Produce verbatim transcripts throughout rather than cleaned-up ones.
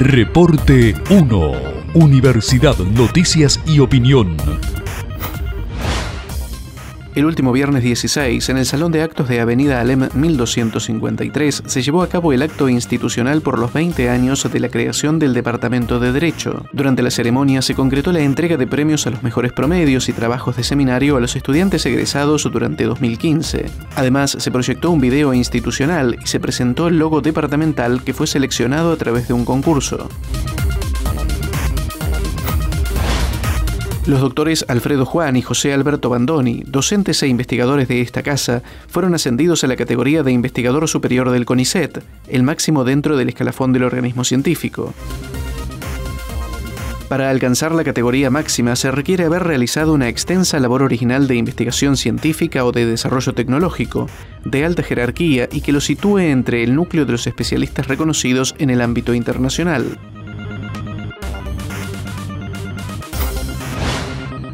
Reporte uno. Universidad, noticias y opinión. El último viernes dieciséis, en el Salón de Actos de Avenida Alem mil doscientos cincuenta y tres, se llevó a cabo el acto institucional por los veinte años de la creación del Departamento de Derecho. Durante la ceremonia se concretó la entrega de premios a los mejores promedios y trabajos de seminario a los estudiantes egresados durante dos mil quince. Además, se proyectó un video institucional y se presentó el logo departamental que fue seleccionado a través de un concurso. Los doctores Alfredo Juan y José Alberto Bandoni, docentes e investigadores de esta casa, fueron ascendidos a la categoría de investigador superior del CONICET, el máximo dentro del escalafón del organismo científico. Para alcanzar la categoría máxima se requiere haber realizado una extensa labor original de investigación científica o de desarrollo tecnológico, de alta jerarquía y que lo sitúe entre el núcleo de los especialistas reconocidos en el ámbito internacional.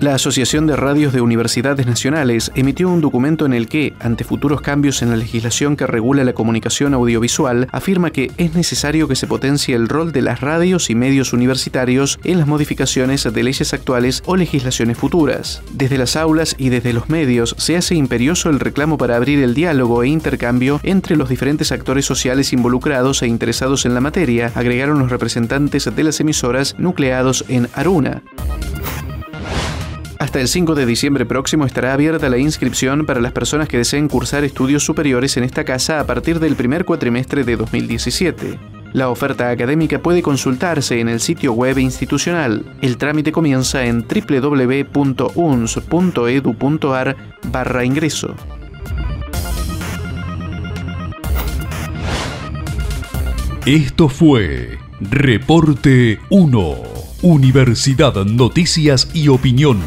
La Asociación de Radios de Universidades Nacionales emitió un documento en el que, ante futuros cambios en la legislación que regula la comunicación audiovisual, afirma que es necesario que se potencie el rol de las radios y medios universitarios en las modificaciones de leyes actuales o legislaciones futuras. Desde las aulas y desde los medios se hace imperioso el reclamo para abrir el diálogo e intercambio entre los diferentes actores sociales involucrados e interesados en la materia, agregaron los representantes de las emisoras nucleados en Aruna. Hasta el cinco de diciembre próximo estará abierta la inscripción para las personas que deseen cursar estudios superiores en esta casa a partir del primer cuatrimestre de dos mil diecisiete. La oferta académica puede consultarse en el sitio web institucional. El trámite comienza en w w w punto u n s punto edu punto a r barra ingreso. Esto fue Reporte uno. Universidad, noticias y opinión.